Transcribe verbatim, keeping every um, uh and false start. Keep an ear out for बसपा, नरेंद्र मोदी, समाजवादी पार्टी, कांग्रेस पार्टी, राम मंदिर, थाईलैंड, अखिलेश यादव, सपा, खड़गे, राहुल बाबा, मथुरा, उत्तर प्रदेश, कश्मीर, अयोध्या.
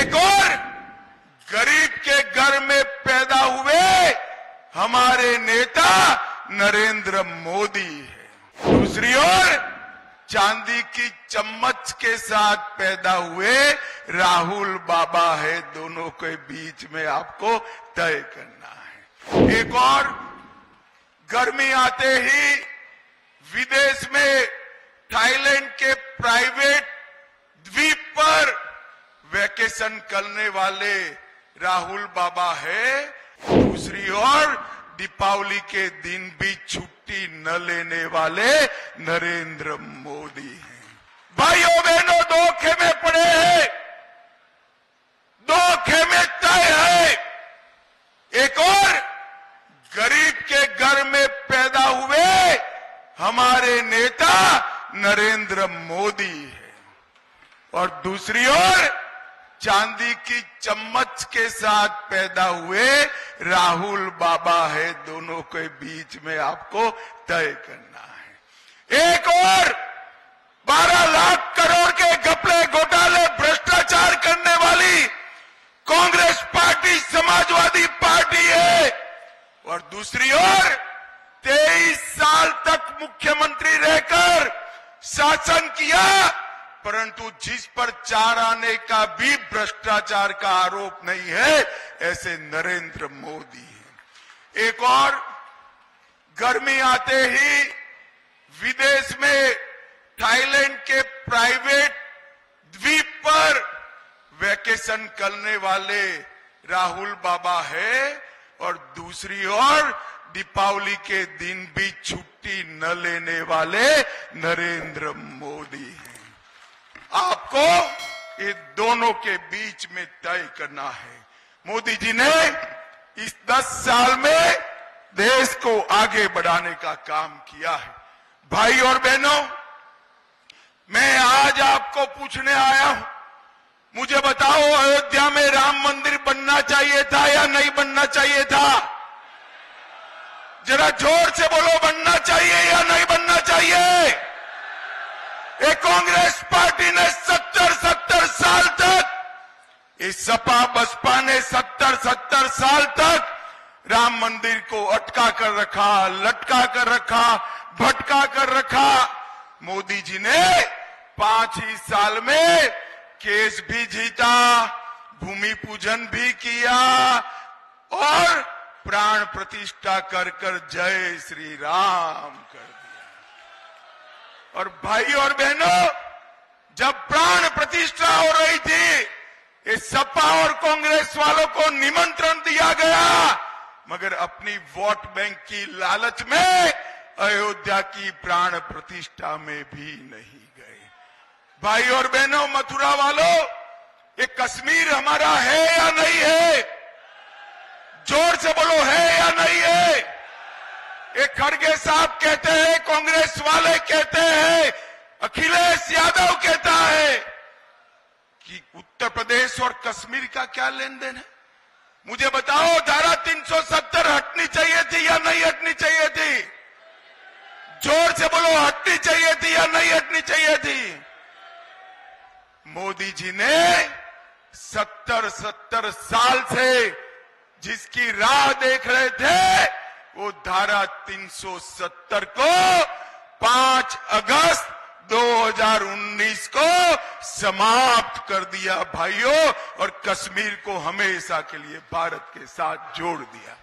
एक और गरीब के घर में पैदा हुए हमारे नेता नरेंद्र मोदी है, दूसरी ओर चांदी की चम्मच के साथ पैदा हुए राहुल बाबा है। दोनों के बीच में आपको तय करना है। एक और गर्मी आते ही विदेश में थाईलैंड के प्राइवेट द्वीप पर वैकेशन करने वाले राहुल बाबा है, दूसरी ओर दीपावली के दिन भी छुट्टी न लेने वाले नरेंद्र मोदी हैं। भाइयों बहनों, दो खेमे पड़े हैं, दो खेमे तय है। एक और गरीब के घर में पैदा हुए हमारे नेता नरेंद्र मोदी है और दूसरी ओर चांदी की चम्मच के साथ पैदा हुए राहुल बाबा है। दोनों के बीच में आपको तय करना है। एक और बारह लाख करोड़ के घपले घोटाले भ्रष्टाचार करने वाली कांग्रेस पार्टी समाजवादी पार्टी है और दूसरी ओर तेईस साल तक मुख्यमंत्री रहकर शासन किया, परंतु जिस पर चार आने का भी भ्रष्टाचार का आरोप नहीं है, ऐसे नरेंद्र मोदी हैं। एक और गर्मी आते ही विदेश में थाईलैंड के प्राइवेट द्वीप पर वैकेशन करने वाले राहुल बाबा है और दूसरी ओर दीपावली के दिन भी छुट्टी न लेने वाले नरेंद्र मोदी हैं। आपको ये दोनों के बीच में तय करना है। मोदी जी ने इस दस साल में देश को आगे बढ़ाने का काम किया है। भाई और बहनों, मैं आज आपको पूछने आया हूं, मुझे बताओ अयोध्या में राम मंदिर बनना चाहिए था या नहीं बनना चाहिए था? जरा जोर से बोलो, बनना चाहिए या नहीं बनना चाहिए? ये कांग्रेस पार्टी ने सत्तर सत्तर साल तक, इस सपा बसपा ने सत्तर सत्तर साल तक राम मंदिर को अटका कर रखा, लटका कर रखा, भटका कर रखा। मोदी जी ने पांच ही साल में केस भी जीता, भूमि पूजन भी किया और प्राण प्रतिष्ठा कर कर जय श्री राम कर दिया। और भाई और बहनों, जब प्राण प्रतिष्ठा हो रही थी, इस सपा और कांग्रेस वालों को निमंत्रण दिया गया, मगर अपनी वोट बैंक की लालच में अयोध्या की प्राण प्रतिष्ठा में भी नहीं गए। भाई और बहनों, मथुरा वालों, ये कश्मीर हमारा है या नहीं है? जोर से बोलो, है या नहीं है? एक खड़गे साहब कहते हैं, कांग्रेस वाले कहते हैं, अखिलेश यादव कहता है कि उत्तर प्रदेश और कश्मीर का क्या लेन देन है? मुझे बताओ, धारा तीन सौ सत्तर हटनी चाहिए थी या नहीं हटनी चाहिए थी? जोर से बोलो, हटनी चाहिए थी या नहीं हटनी चाहिए थी? मोदी जी ने सत्तर सत्तर साल से जिसकी राह देख रहे थे, वो धारा तीन सौ सत्तर को पांच अगस्त दो हजार उन्नीस को समाप्त कर दिया भाइयों, और कश्मीर को हमेशा के लिए भारत के साथ जोड़ दिया।